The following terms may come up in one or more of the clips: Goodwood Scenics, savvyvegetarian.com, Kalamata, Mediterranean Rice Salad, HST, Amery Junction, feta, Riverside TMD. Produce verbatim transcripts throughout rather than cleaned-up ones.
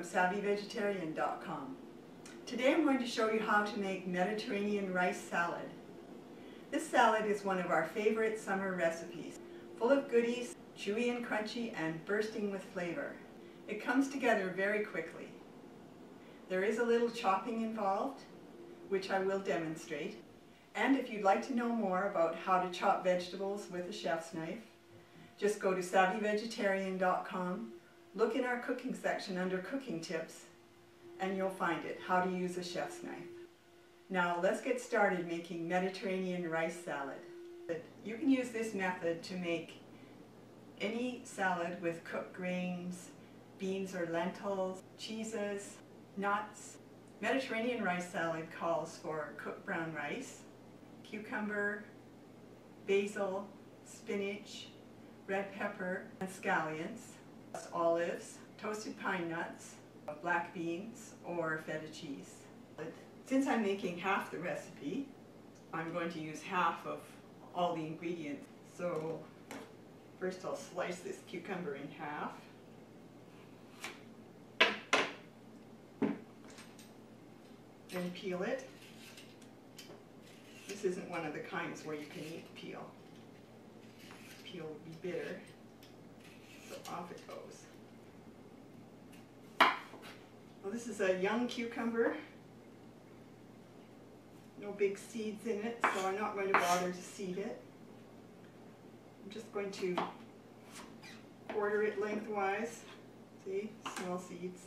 from savvy vegetarian dot com. Today I'm going to show you how to make Mediterranean rice salad. This salad is one of our favorite summer recipes, full of goodies, chewy and crunchy, and bursting with flavor. It comes together very quickly. There is a little chopping involved, which I will demonstrate. And if you'd like to know more about how to chop vegetables with a chef's knife, just go to savvy vegetarian dot com, look in our cooking section under Cooking Tips, and you'll find it, how to use a chef's knife. Now let's get started making Mediterranean rice salad. You can use this method to make any salad with cooked grains, beans or lentils, cheeses, nuts. Mediterranean rice salad calls for cooked brown rice, cucumber, basil, spinach, red pepper and scallions, olives, toasted pine nuts, black beans or feta cheese. Since I'm making half the recipe, I'm going to use half of all the ingredients. So first I'll slice this cucumber in half. Then peel it. This isn't one of the kinds where you can eat peel. Peel will be bitter, so off it goes. Well, this is a young cucumber. No big seeds in it, so I'm not going to bother to seed it. I'm just going to quarter it lengthwise. See, small seeds.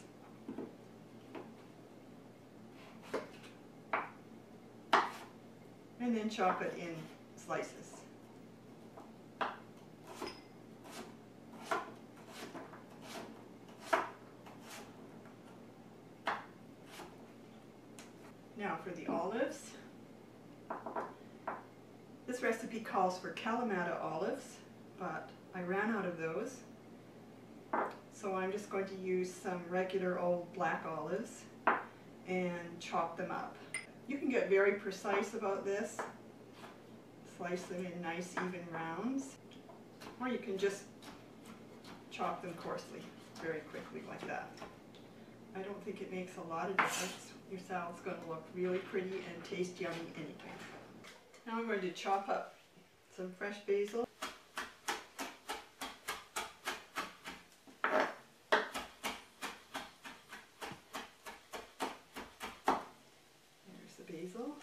And then chop it in slices. Now for the olives. This recipe calls for Kalamata olives, but I ran out of those. So I'm just going to use some regular old black olives and chop them up. You can get very precise about this. Slice them in nice even rounds. Or you can just chop them coarsely, very quickly like that. I don't think it makes a lot of difference. Your salad's going to look really pretty and taste yummy anyway. Now I'm going to chop up some fresh basil. There's the basil.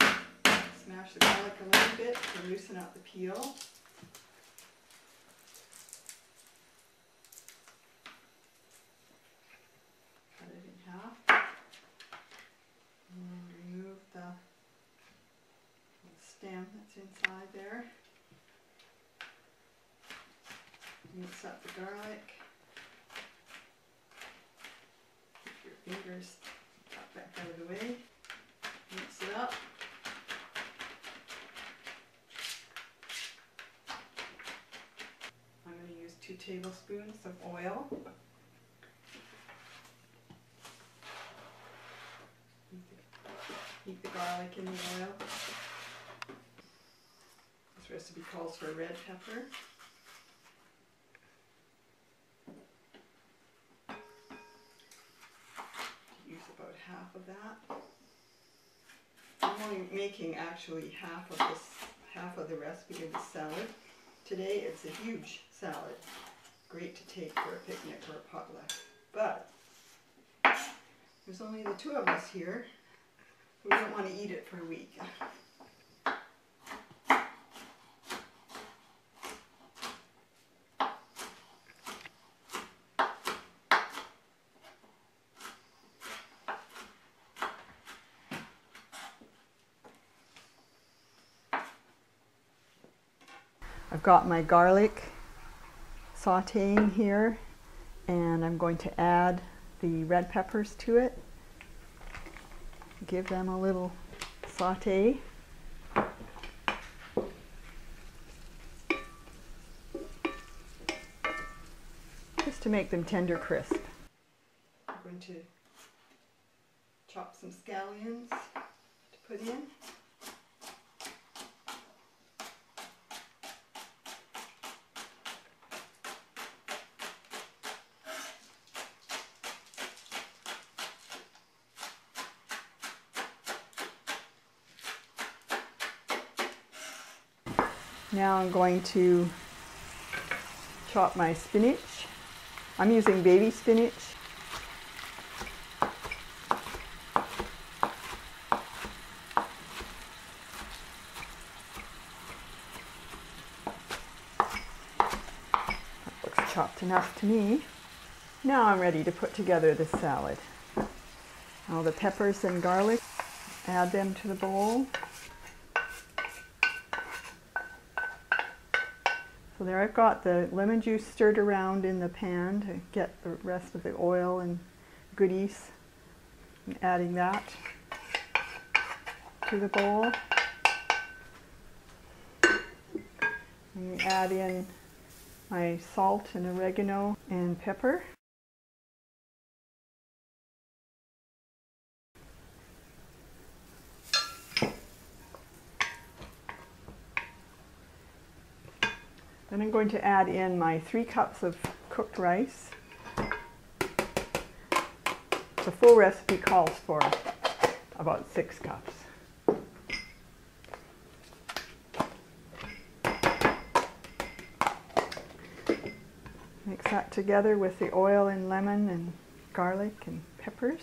Smash the garlic a little bit to loosen up the peel. Stem that's inside there. Mix up the garlic. Keep your fingers back out of the way. Mix it up. I'm going to use two tablespoons of oil. Heat the garlic in the oil. This recipe calls for red pepper. Use about half of that. I'm only making actually half of this, half of the recipe of the salad. Today it's a huge salad. Great to take for a picnic or a potluck. But there's only the two of us here. We don't want to eat it for a week. I've got my garlic sauteing here, and I'm going to add the red peppers to it. Give them a little saute. Just to make them tender crisp. I'm going to chop some scallions to put in. Now I'm going to chop my spinach. I'm using baby spinach. That looks chopped enough to me. Now I'm ready to put together this salad. All the peppers and garlic, add them to the bowl. So there I've got the lemon juice stirred around in the pan to get the rest of the oil and goodies. I'm adding that to the bowl. And we add in my salt and oregano and pepper. Then I'm going to add in my three cups of cooked rice. The full recipe calls for about six cups. Mix that together with the oil and lemon and garlic and peppers.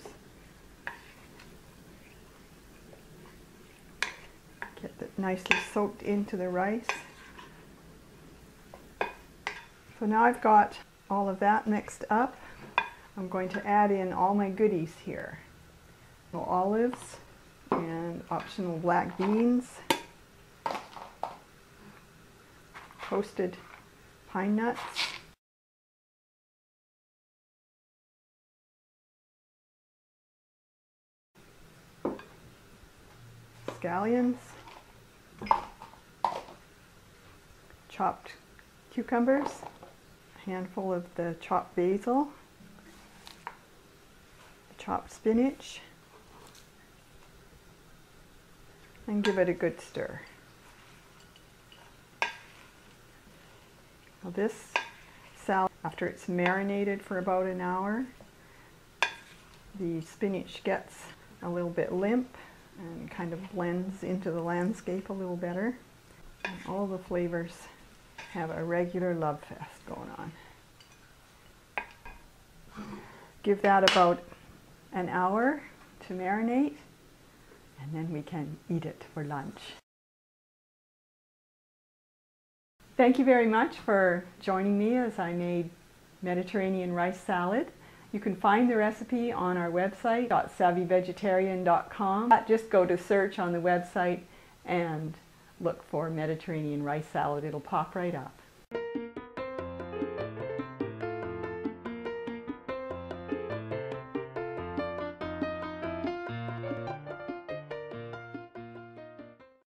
Get that nicely soaked into the rice. So now I've got all of that mixed up. I'm going to add in all my goodies here. Little olives and optional black beans, toasted pine nuts, scallions, chopped cucumbers, handful of the chopped basil, chopped spinach, and give it a good stir. Now this salad, after it's marinated for about an hour, the spinach gets a little bit limp and kind of blends into the landscape a little better. And all the flavors have a regular love fest going on. Give that about an hour to marinate, and then we can eat it for lunch. Thank you very much for joining me as I made Mediterranean rice salad. You can find the recipe on our website, savvy vegetarian dot com. Just go to search on the website and look for Mediterranean rice salad. It'll pop right up.